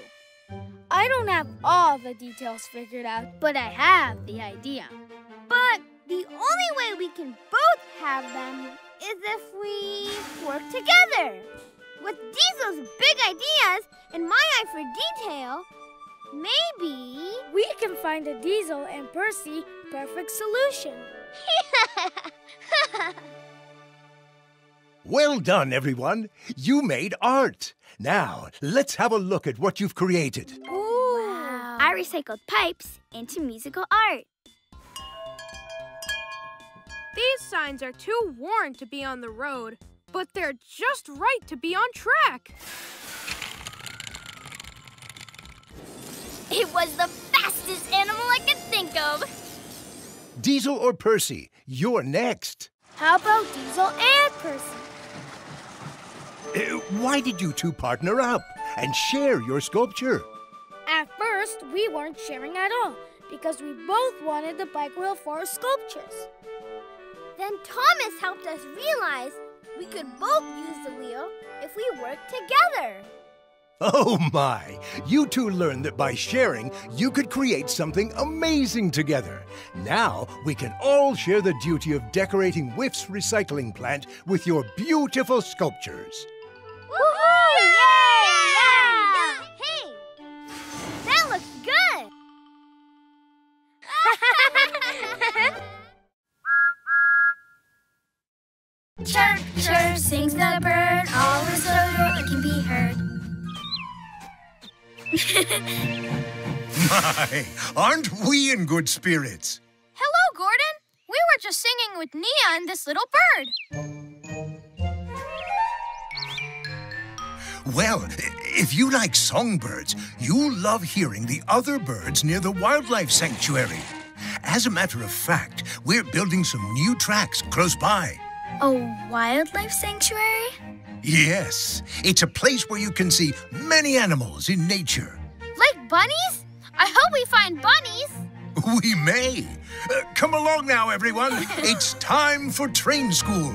I don't have all the details figured out, but I have the idea. But the only way we can both have them is if we work together. With Diesel's big ideas and my eye for detail, maybe we can find a Diesel and Percy perfect solution. Well done, everyone. You made art. Now, let's have a look at what you've created. Ooh. Wow. I recycled pipes into musical art. These signs are too worn to be on the road, but they're just right to be on track. It was the fastest animal I could think of. Diesel or Percy, you're next. How about Diesel and Percy? Uh, why did you two partner up and share your sculpture? At first, we weren't sharing at all because we both wanted the bike wheel for our sculptures. Then Thomas helped us realize we could both use the wheel if we worked together. Oh my! You two learned that by sharing, you could create something amazing together. Now we can all share the duty of decorating Whiff's recycling plant with your beautiful sculptures. Woohoo! Yay! Yeah! Yeah! Hey! That looks good! Chirp, chirp, sings the bird. All the Sodor can be heard. My, aren't we in good spirits? Hello, Gordon. We were just singing with Nia and this little bird. Well, if you like songbirds, you'll love hearing the other birds near the wildlife sanctuary. As a matter of fact, we're building some new tracks close by. A wildlife sanctuary? Yes. It's a place where you can see many animals in nature. Like bunnies? I hope we find bunnies. We may. Uh, come along now, everyone. It's time for train school.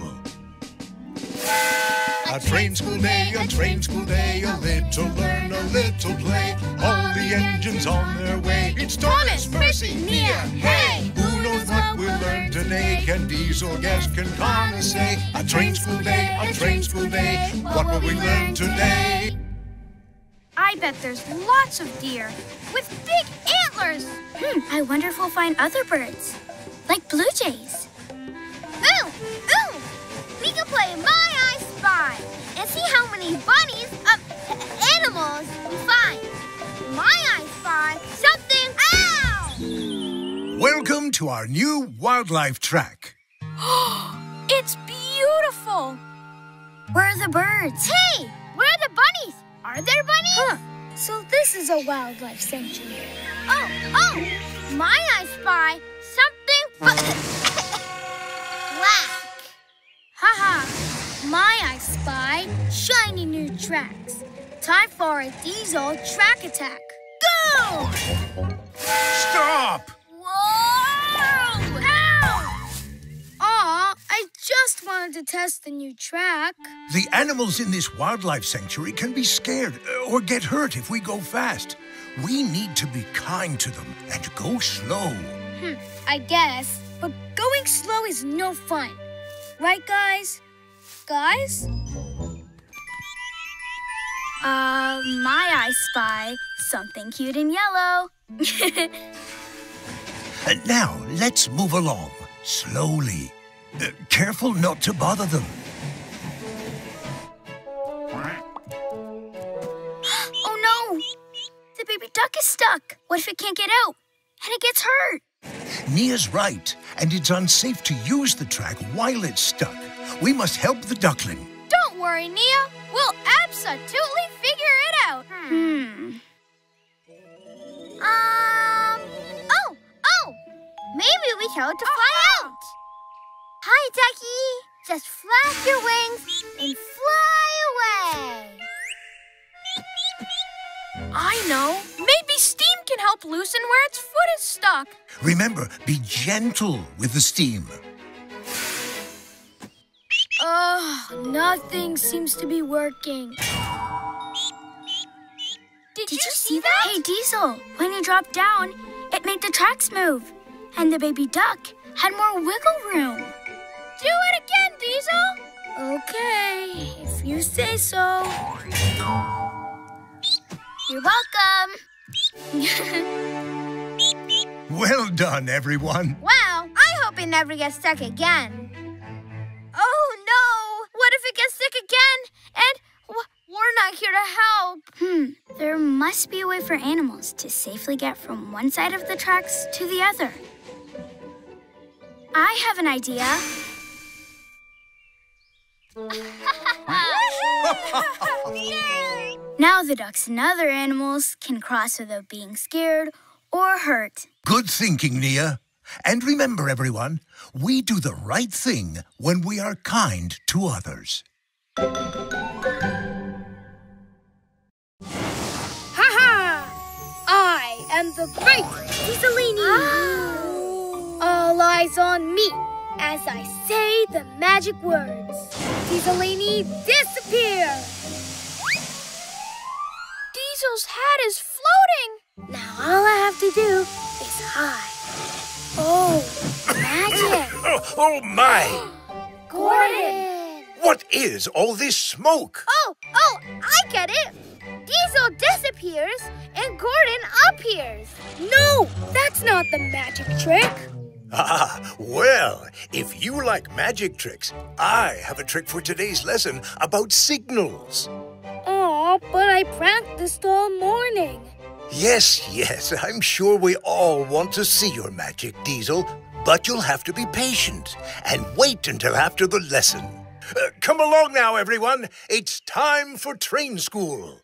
A train school day, a train school day, a little learn, a little play. All the engines on their way. It's Thomas, Percy, Nia, hey! What we'll learn today, can Diesel guess, can Connor say? A train school day, a train school day, what will we learn today? I bet there's lots of deer with big antlers. Hmm, I wonder if we'll find other birds, like blue jays. Ooh, ooh, we can play My I Spy and see how many bunnies, uh, animals we find. My I Spy, something, ow! Welcome to our new wildlife track. It's beautiful! Where are the birds? Hey! Where are the bunnies? Are there bunnies? Huh. So this is a wildlife sanctuary. Oh, oh! My I Spy something black. Haha! My I Spy shiny new tracks. Time for a Diesel track attack. Go! Stop! Whoa! Ow! Aw, I just wanted to test the new track. The animals in this wildlife sanctuary can be scared or get hurt if we go fast. We need to be kind to them and go slow. Hmm, I guess. But going slow is no fun. Right, guys? Guys? Uh, my I spy something cute in yellow. And now, let's move along, slowly. Uh, careful not to bother them. Oh no! The baby duck is stuck. What if it can't get out? And it gets hurt? Nia's right, and it's unsafe to use the track while it's stuck. We must help the duckling. Don't worry, Nia. We'll absolutely figure it out. Hmm. Um... Oh! Maybe we show it to fly oh, oh. out. Hi, ducky. Just flap your wings and fly away. I know. Maybe steam can help loosen where its foot is stuck. Remember, be gentle with the steam. Ugh, nothing seems to be working. Did, Did you, you see that? that? Hey, Diesel, when you dropped down, it made the tracks move. And the baby duck had more wiggle room. Do it again, Diesel! Okay, if you say so. You're welcome. Well done, everyone. Wow, I hope it never gets stuck again. Oh, no! What if it gets stuck again? And wh we're not here to help. Hmm, there must be a way for animals to safely get from one side of the tracks to the other. I have an idea. Now the ducks and other animals can cross without being scared or hurt. Good thinking, Nia. And remember, everyone, we do the right thing when we are kind to others. Ha ha! I am the great Dieselini. Ah. All eyes on me as I say the magic words. Dieselini, disappear! Diesel's hat is floating. Now all I have to do is hide. Oh, magic! Oh, my! Gordon! What is all this smoke? Oh, oh, I get it! Diesel disappears and Gordon appears. No, that's not the magic trick. Ah, well, if you like magic tricks, I have a trick for today's lesson about signals. Aw, but I practiced all morning. Yes, yes, I'm sure we all want to see your magic, Diesel. But you'll have to be patient and wait until after the lesson. Uh, come along now, everyone. It's time for train school.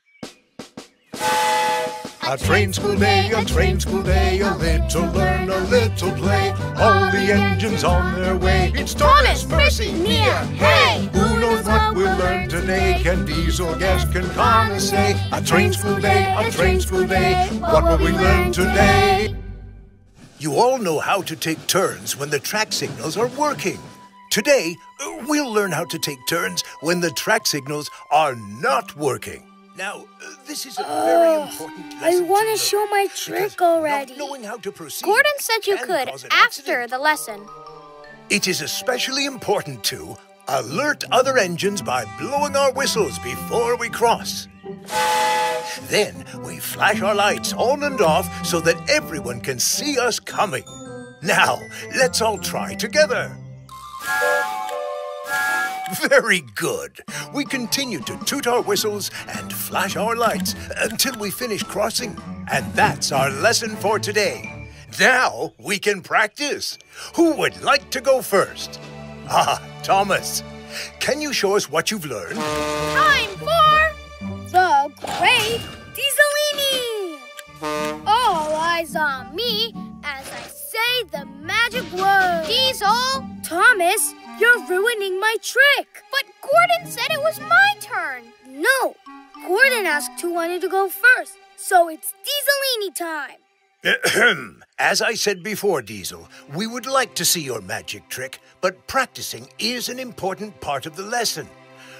A train school day, a train school day, a little learn, a little play. All the engines on their way. It's Thomas, Percy, Nia, hey! Who knows what we'll learn today? Can Diesel guess, can Connor say? A train school day, a train school day, what will we learn today? You all know how to take turns when the track signals are working. Today, we'll learn how to take turns when the track signals are not working. Now, uh, this is a uh, very important lesson. I want to show my trick already. Not knowing how to proceed. Gordon said you could after the lesson. It is especially important to alert other engines by blowing our whistles before we cross. Then we flash our lights on and off so that everyone can see us coming. Now, let's all try together. Very good. We continue to toot our whistles and flash our lights until we finish crossing. And that's our lesson for today. Now we can practice. Who would like to go first? Ah, Thomas, can you show us what you've learned? Time for the great Dieselini. All eyes on me as I say the magic word. Diesel! Thomas, you're ruining my trick. But Gordon said it was my turn. No, Gordon asked who wanted to go first, so it's Dieselini time. As I said before, Diesel, we would like to see your magic trick, but practicing is an important part of the lesson.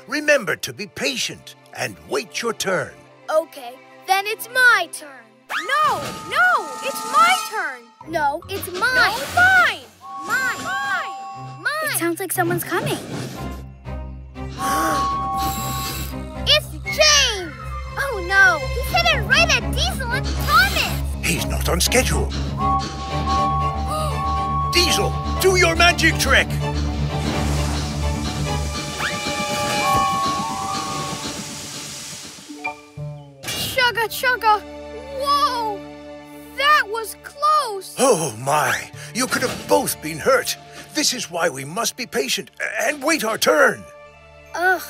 Remember to be patient and wait your turn. Okay, then it's my turn. No, no, it's my turn. No, it's mine. No, mine. Mine. Mine. Mine. It sounds like someone's coming. It's James! Oh no, he's headed right at Diesel and Thomas! He's not on schedule. Diesel, do your magic trick! Chugga chugga! Whoa! That was close! Oh my, you could have both been hurt. This is why we must be patient and wait our turn. Ugh,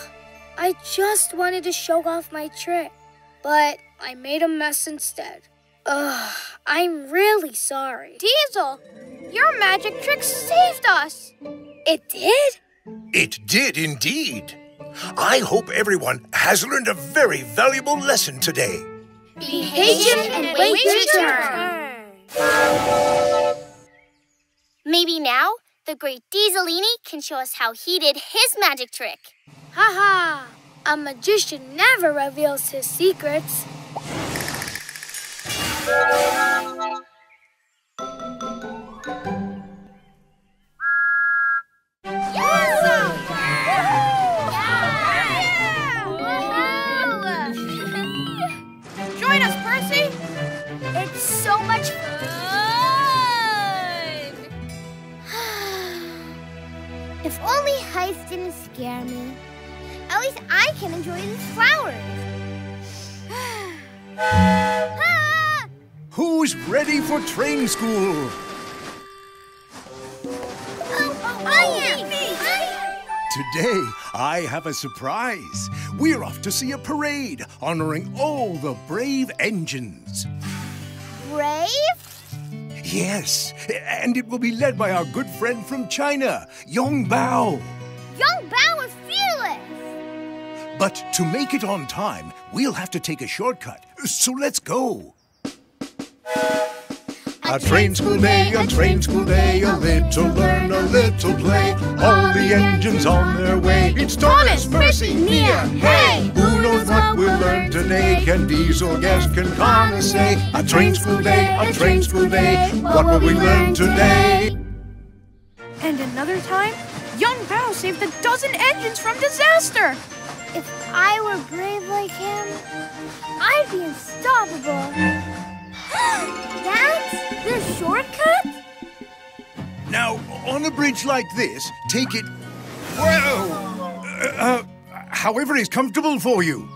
I just wanted to show off my trick, but I made a mess instead. Ugh, I'm really sorry. Diesel, your magic trick saved us. It did? It did indeed. I hope everyone has learned a very valuable lesson today. Be patient and wait your turn. Maybe now? The great Dieselini can show us how he did his magic trick. Ha ha! A magician never reveals his secrets. Yeah! heist didn't scare me. At least I can enjoy these flowers. Ah! Who's ready for train school? Today, I have a surprise. We're off to see a parade honoring all the brave engines. Brave? Yes, and it will be led by our good friend from China, Yong Bao. Yong Bao is fearless. But to make it on time, we'll have to take a shortcut, so let's go. A train school day, a train school day, a little learn, a little play. All the engines on their way. It's Thomas, Percy, Mia, hey! Who knows what we'll learn today? Can diesel gas, can Connor say? A train school day, a train school day, what will we learn today? And another time, Yong Bao saved a dozen engines from disaster. If I were brave like him, I'd be unstoppable. That's the shortcut? Now, on a bridge like this, take it... Whoa! Uh, uh, however is comfortable for you.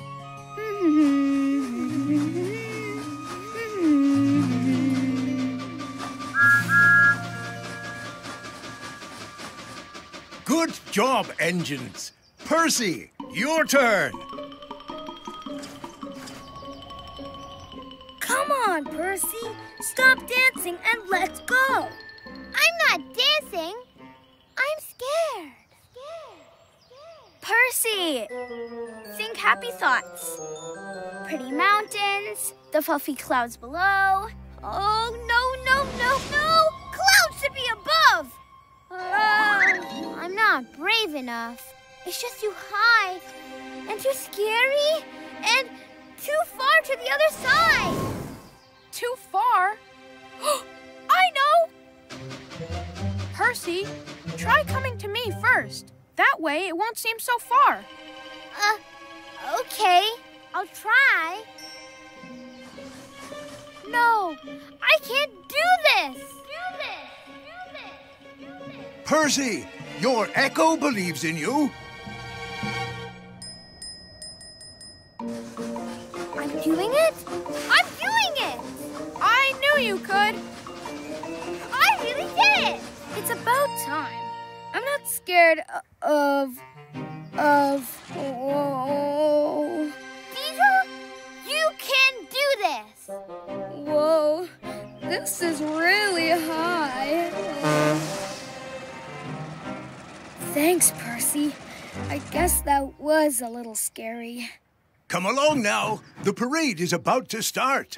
Good job, engines. Percy, your turn. Come on, Percy. Stop dancing and let's go. I'm not dancing. I'm scared. Scared. Scared. Percy! Think happy thoughts. Pretty mountains, the fluffy clouds below. Oh, no, no, no, no! Clouds should be above! Oh, I'm not brave enough. It's just too high and too scary and too far to the other side. Too far? I know! Percy, try coming to me first. That way it won't seem so far. Uh, okay. I'll try. No, I can't do this! Do this! Do this! Do this! Percy, your echo believes in you. I'm doing it? I'm doing it! I knew you could! I really did it! It's about time. I'm not scared of... of... Whoa... Diesel, you can do this! Whoa, this is really high. Thanks, Percy. I guess that was a little scary. Come along now. The parade is about to start.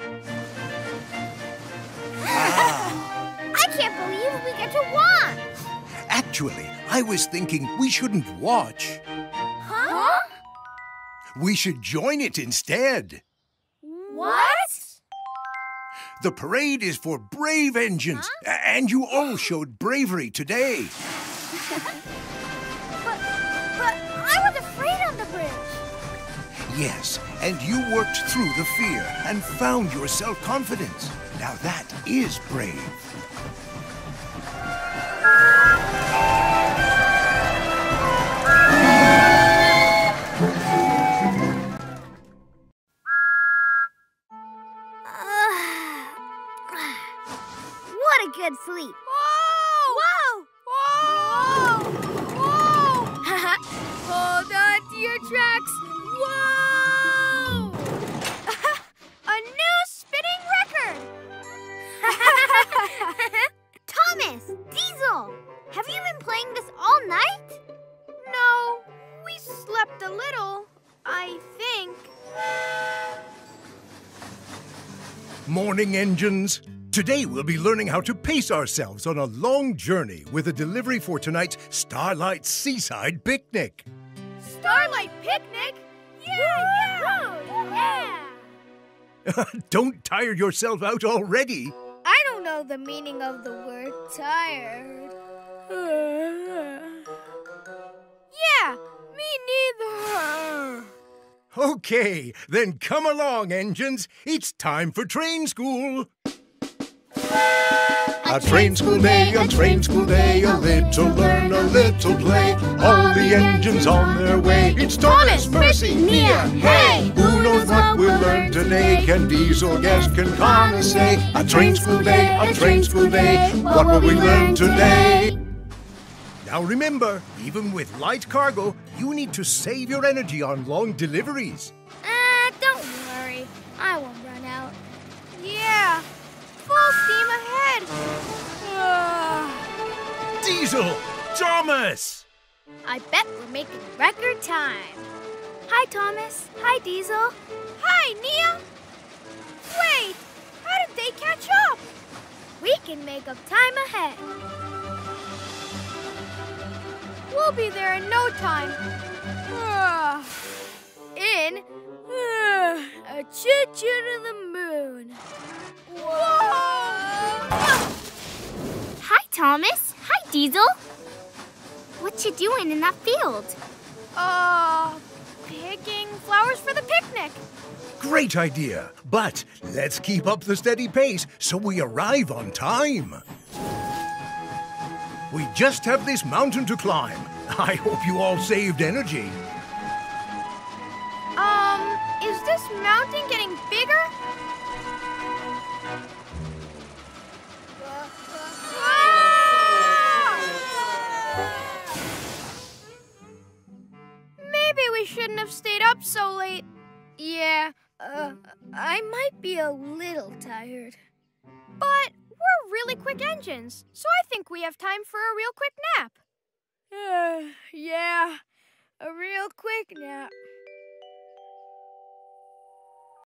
Ah. I can't believe we get to watch. Actually, I was thinking we shouldn't watch. Huh? We should join it instead. What? The parade is for brave engines. Huh? And you all showed bravery today. but, but I was afraid on the bridge. Yes, and you worked through the fear and found your self-confidence. Now that is brave. Uh, what a good sleep. Whoa! Whoa! Whoa! Whoa! Hold on to your tracks. Whoa! Thomas! Diesel! Have you been playing this all night? No, we slept a little, I think. Morning, engines. Today we'll be learning how to pace ourselves on a long journey with a delivery for tonight's Starlight Seaside Picnic. Starlight Picnic? Yeah! Yeah! Yeah! Yeah. Don't tire yourself out already. I don't know the meaning of the word tired. Yeah, me neither. Okay, then come along, engines. It's time for train school. A train school day, a train school day, a little learn, a little play. All the engines on their way. It's Thomas, Percy, Mia, hey! Who knows what we'll learn today? Can Diesel guess, can Connor say? A train school day, a train school day, what will we learn today? Now remember, even with light cargo, you need to save your energy on long deliveries. Uh, don't worry. I won't run out. Yeah, full steam ahead. Uh... Diesel! Thomas! I bet we're making record time. Hi, Thomas. Hi, Diesel. Hi, Nia. Wait, how did they catch up? We can make up time ahead. We'll be there in no time. Uh, in uh, a choo-choo to the moon. Whoa! Hi, Thomas. Hi, Diesel. What you doing in that field? Uh, picking flowers for the picnic. Great idea. But let's keep up the steady pace so we arrive on time. We just have this mountain to climb. I hope you all saved energy. Um, is this mountain getting bigger? Ah! Maybe we shouldn't have stayed up so late. Yeah, uh, I might be a little tired. But... we're really quick engines, so I think we have time for a real quick nap.